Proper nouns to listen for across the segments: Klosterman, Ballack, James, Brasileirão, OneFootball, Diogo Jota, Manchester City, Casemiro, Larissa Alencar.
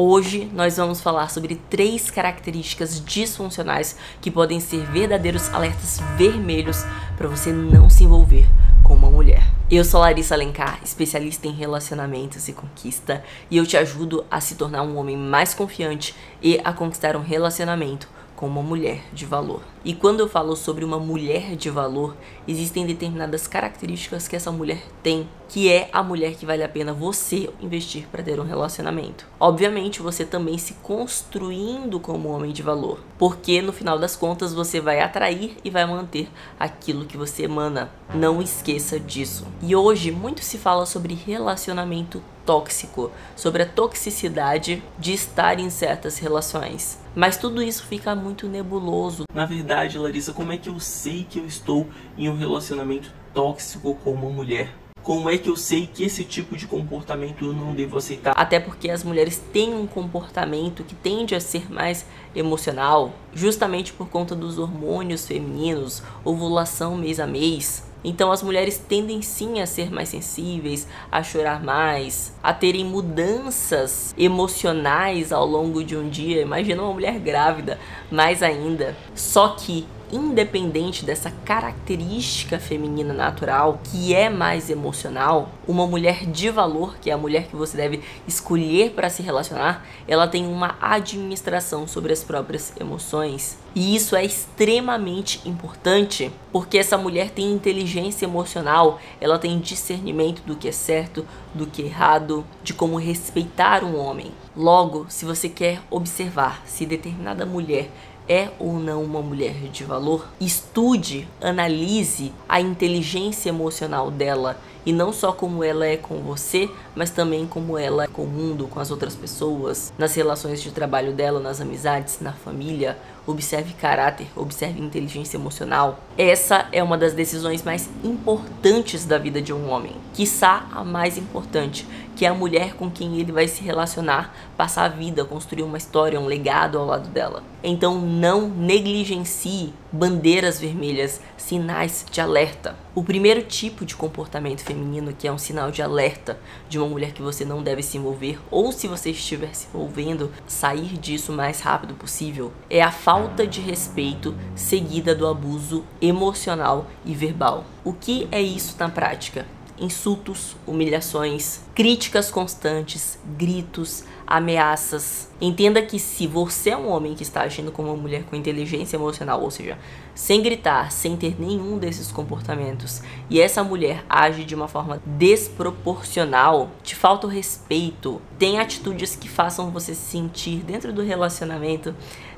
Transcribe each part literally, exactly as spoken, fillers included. Hoje nós vamos falar sobre três características disfuncionais que podem ser verdadeiros alertas vermelhos para você não se envolver com uma mulher. Eu sou Larissa Alencar, especialista em relacionamentos e conquista, e eu te ajudo a se tornar um homem mais confiante e a conquistar um relacionamento com uma mulher de valor. E quando eu falo sobre uma mulher de valor, existem determinadas características que essa mulher tem, que é a mulher que vale a pena você investir para ter um relacionamento. Obviamente, você também se construindo como homem de valor, porque no final das contas você vai atrair e vai manter aquilo que você emana. Não esqueça disso. E hoje muito se fala sobre relacionamento tóxico, sobre a toxicidade de estar em certas relações. Mas tudo isso fica muito nebuloso. Na verdade, Larissa, como é que eu sei que eu estou em um relacionamento tóxico com uma mulher? Como é que eu sei que esse tipo de comportamento eu não devo aceitar? Até porque as mulheres têm um comportamento que tende a ser mais emocional, justamente por conta dos hormônios femininos, ovulação mês a mês. Então as mulheres tendem sim a ser mais sensíveis, a chorar mais, a terem mudanças emocionais ao longo de um dia. Imagina uma mulher grávida, mais ainda. Só que, independente dessa característica feminina natural, que é mais emocional, uma mulher de valor, que é a mulher que você deve escolher para se relacionar, ela tem uma administração sobre as próprias emoções. E isso é extremamente importante, porque essa mulher tem inteligência emocional, ela tem discernimento do que é certo, do que é errado, de como respeitar um homem. Logo, se você quer observar se determinada mulher é ou não uma mulher de valor, estude, analise a inteligência emocional dela, e não só como ela é com você, mas também como ela é com o mundo, com as outras pessoas, nas relações de trabalho dela, nas amizades, na família. Observe caráter, observe inteligência emocional. Essa é uma das decisões mais importantes da vida de um homem, quiçá a mais importante, que é a mulher com quem ele vai se relacionar, passar a vida, construir uma história, um legado ao lado dela. Então não negligencie bandeiras vermelhas, sinais de alerta. O primeiro tipo de comportamento feminino que é um sinal de alerta de uma mulher que você não deve se envolver, ou se você estiver se envolvendo, sair disso o mais rápido possível, é a falta de respeito seguida do abuso emocional e verbal. O que é isso na prática? Insultos, humilhações, críticas constantes, gritos, ameaças. Entenda que se você é um homem que está agindo como uma mulher com inteligência emocional, ou seja, sem gritar, sem ter nenhum desses comportamentos, e essa mulher age de uma forma desproporcional, te falta o respeito, tem atitudes que façam você se sentir dentro do relacionamento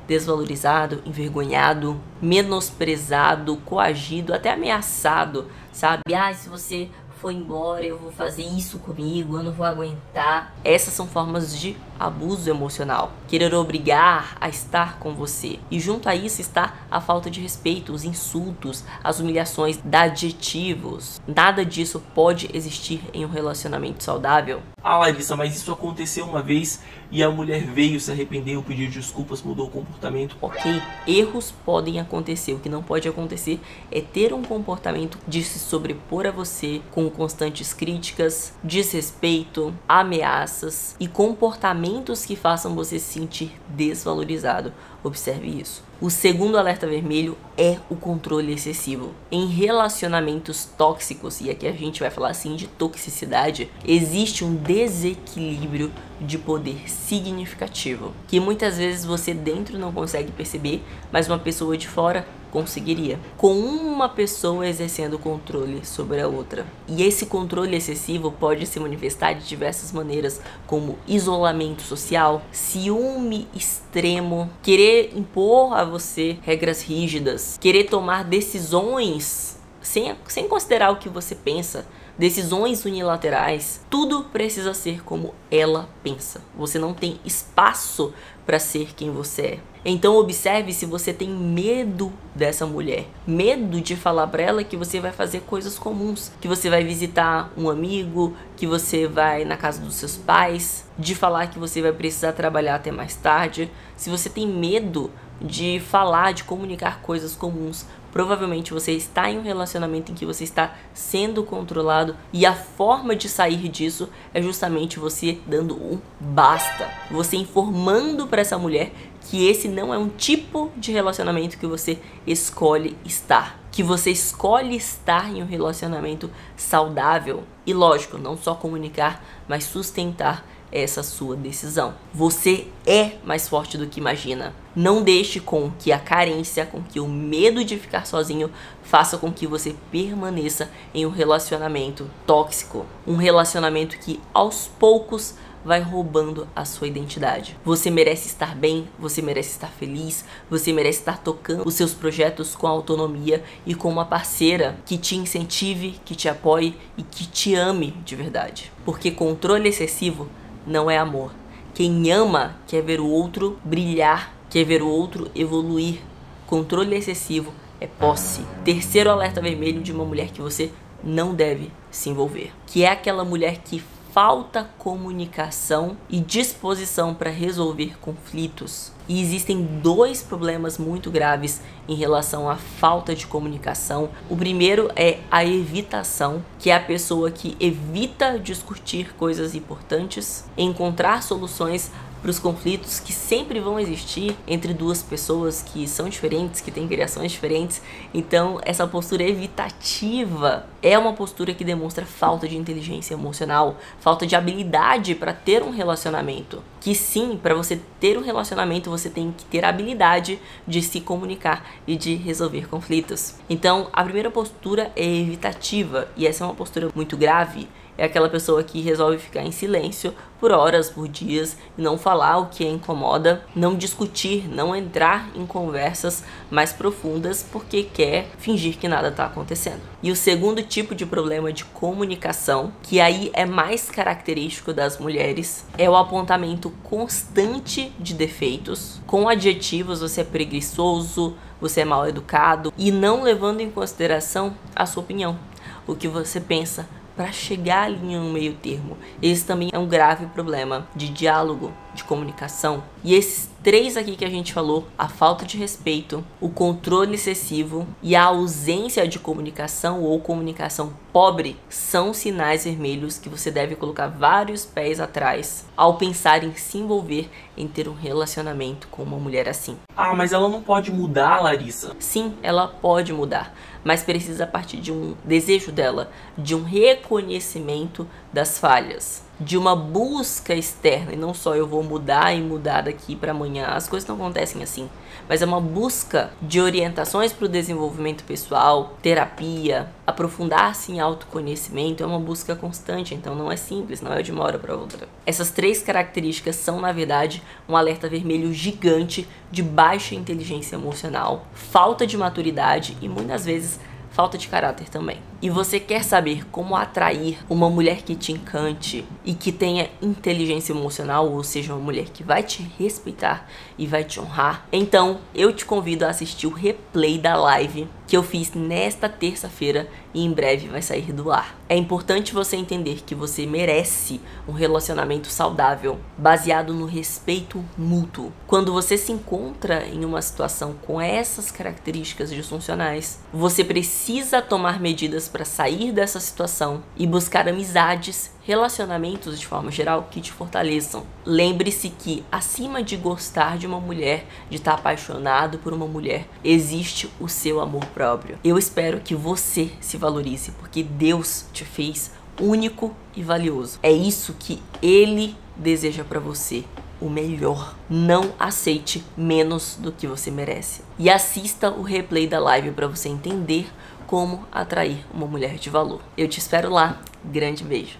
desvalorizado, envergonhado, menosprezado, coagido, até ameaçado, sabe? Ah, se você foi embora, eu vou fazer isso comigo, eu não vou aguentar. Essas são formas de abuso emocional. Querer obrigar a estar com você. E junto a isso está a falta de respeito, os insultos, as humilhações, adjetivos. Nada disso pode existir em um relacionamento saudável. Ah, Larissa, mas isso aconteceu uma vez e a mulher veio, se arrependeu, pediu desculpas, mudou o comportamento. Ok, erros podem acontecer. O que não pode acontecer é ter um comportamento de se sobrepor a você com constantes críticas, desrespeito, ameaças e comportamentos que façam você se sentir desvalorizado. Observe isso. O segundo alerta vermelho é o controle excessivo. Em relacionamentos tóxicos, e aqui a gente vai falar assim de toxicidade, existe um desequilíbrio de poder significativo, que muitas vezes você dentro não consegue perceber, mas uma pessoa de fora conseguiria, com uma pessoa exercendo controle sobre a outra. E esse controle excessivo pode se manifestar de diversas maneiras, como isolamento social, ciúme extremo, querer impor a você regras rígidas, querer tomar decisões sem, sem considerar o que você pensa, decisões unilaterais. Tudo precisa ser como ela pensa. Você não tem espaço para ser quem você é. Então observe se você tem medo dessa mulher, medo de falar para ela que você vai fazer coisas comuns, que você vai visitar um amigo, que você vai na casa dos seus pais, de falar que você vai precisar trabalhar até mais tarde. Se você tem medo de falar, de comunicar coisas comuns provavelmente você está em um relacionamento em que você está sendo controlado, e a forma de sair disso é justamente você dando um basta. Você informando para essa mulher que esse não é um tipo de relacionamento que você escolhe estar. Que você escolhe estar em um relacionamento saudável. E lógico, não só comunicar, mas sustentar essa sua decisão. Você é mais forte do que imagina. Não deixe com que a carência, com que o medo de ficar sozinho faça com que você permaneça em um relacionamento tóxico. Um relacionamento que aos poucos vai roubando a sua identidade. Você merece estar bem, você merece estar feliz, você merece estar tocando os seus projetos com autonomia e com uma parceira que te incentive, que te apoie e que te ame de verdade. Porque controle excessivo não é amor. Quem ama quer ver o outro brilhar, quer ver o outro evoluir. Controle excessivo é posse. Terceiro alerta vermelho de uma mulher que você não deve se envolver, que é aquela mulher que falta comunicação e disposição para resolver conflitos. E existem dois problemas muito graves em relação à falta de comunicação. O primeiro é a evitação, que é a pessoa que evita discutir coisas importantes, encontrar soluções para os conflitos que sempre vão existir entre duas pessoas que são diferentes, que têm criações diferentes. Então, essa postura evitativa é uma postura que demonstra falta de inteligência emocional, falta de habilidade para ter um relacionamento. Que sim, para você ter um relacionamento, você tem que ter a habilidade de se comunicar e de resolver conflitos. Então, a primeira postura é evitativa, e essa é uma postura muito grave. É aquela pessoa que resolve ficar em silêncio por horas, por dias, não falar o que a incomoda, não discutir, não entrar em conversas mais profundas porque quer fingir que nada está acontecendo. E o segundo tipo de problema de comunicação, que aí é mais característico das mulheres, é o apontamento constante de defeitos, com adjetivos: você é preguiçoso, você é mal educado, e não levando em consideração a sua opinião, o que você pensa, para chegar ali em um meio termo. Esse também é um grave problema de diálogo, de comunicação. E esses três aqui que a gente falou, a falta de respeito, o controle excessivo e a ausência de comunicação ou comunicação pobre, são sinais vermelhos que você deve colocar vários pés atrás ao pensar em se envolver, em ter um relacionamento com uma mulher assim. Ah, mas ela não pode mudar, Larissa. Sim, ela pode mudar, mas precisa partir de um desejo dela, de um reconhecimento das falhas, de uma busca externa, e não só eu vou mudar e mudar daqui para amanhã. As coisas não acontecem assim, mas é uma busca de orientações para o desenvolvimento pessoal, terapia, aprofundar-se em autoconhecimento. É uma busca constante, então não é simples, não é de uma hora para outra. Essas três características são, na verdade, um alerta vermelho gigante de baixa inteligência emocional, falta de maturidade e muitas vezes falta de caráter também. E você quer saber como atrair uma mulher que te encante e que tenha inteligência emocional, ou seja, uma mulher que vai te respeitar e vai te honrar? Então, eu te convido a assistir o replay da live que eu fiz nesta terça-feira e em breve vai sair do ar. É importante você entender que você merece um relacionamento saudável, baseado no respeito mútuo. Quando você se encontra em uma situação com essas características disfuncionais, você precisa tomar medidas para sair dessa situação e buscar amizades, relacionamentos de forma geral, que te fortaleçam. Lembre-se que acima de gostar de uma mulher, de estar apaixonado por uma mulher, existe o seu amor próprio. Eu espero que você se valorize, porque Deus te fez único e valioso. É isso que Ele deseja para você, o melhor. Não aceite menos do que você merece. E assista o replay da live para você entender como atrair uma mulher de valor. Eu te espero lá. Grande beijo.